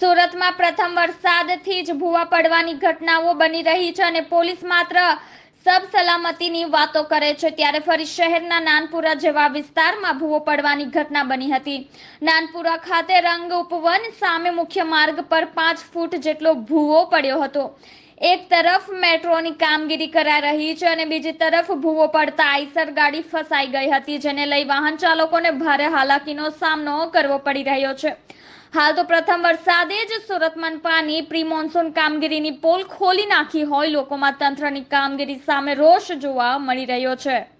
सूरत में प्रथम वरसाद थी ज भूवा पड़वानी घटनाओं बनी रही है और पुलिस मात्र सब सलामती नी वातो करे छे त्यारे फरी शहरना नानपुरा जेवा विस्तारमां भूवो पड़वानी घटना बनी हती। नानपुरा खाते रंग उपवन सामे मुख्य मार्ग पर 5 फूट जेटलो भूवो पड्यो हतो। एक तरफ मेट्रोनी कामगीरी कराई रही छे अने बीजी तरफ भूवो पड़ता आईसर गाड़ी फसाई गई हती, जेने लई वाहन चालकोने भारे हालाकीनो सामनो करवो पड़ी रह्यो छे। हाल तो प्रथम वरसादे ज सूरत मनपानी प्री मोन्सून कामगीरीनी पोल खोली नाखी होय लोकोमां तंत्रनी कामगीरी सामे रोष जोवा मळी रह्यो छे।